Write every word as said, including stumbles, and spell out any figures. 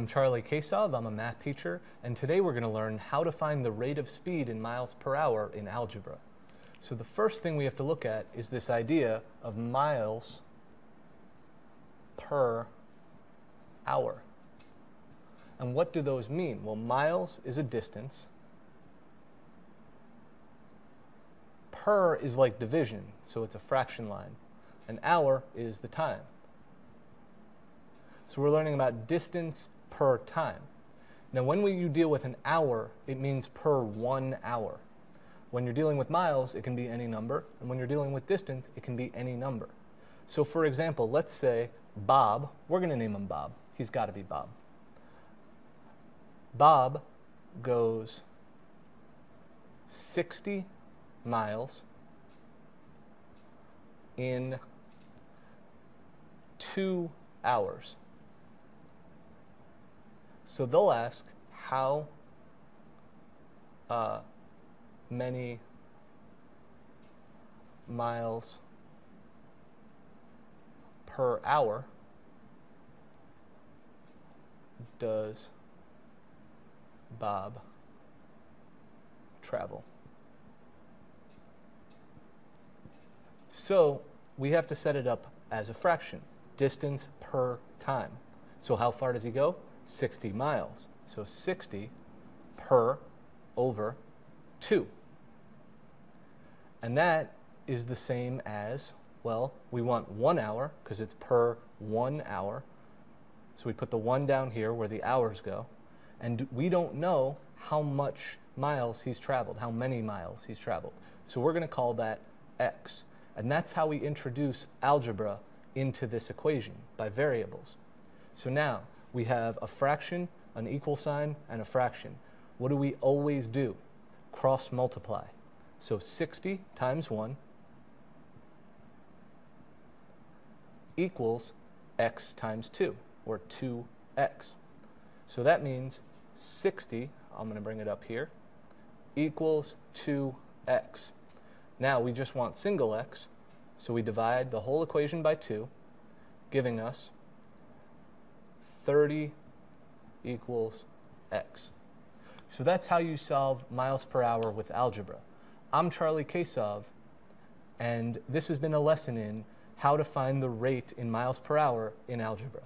I'm Charlie Kasov, I'm a math teacher, and today we're going to learn how to find the rate of speed in miles per hour in algebra. So the first thing we have to look at is this idea of miles per hour. And what do those mean? Well, miles is a distance. Per is like division, so it's a fraction line. An hour is the time. So we're learning about distance per time. Now when we, you deal with an hour, it means per one hour. When you're dealing with miles, it can be any number, and when you're dealing with distance, it can be any number. So for example, let's say Bob, we're going to name him Bob. He's got to be Bob. Bob goes sixty miles in two hours. So they'll ask how uh, many miles per hour does Bob travel? So we have to set it up as a fraction, distance per time. So how far does he go? sixty miles. So sixty per over two. And that is the same as, well, we want one hour because it's per one hour. So we put the one down here where the hours go. And we don't know how much miles he's traveled, how many miles he's traveled. So we're going to call that x. And that's how we introduce algebra into this equation, by variables. So now, we have a fraction, an equal sign, and a fraction. What do we always do? Cross multiply. So sixty times one equals x times two, or two x. So that means sixty, I'm going to bring it up here, equals two x. Now we just want single x, so we divide the whole equation by two, giving us thirty equals x. So that's how you solve miles per hour with algebra. I'm Charlie Kasov, and this has been a lesson in how to find the rate in miles per hour in algebra.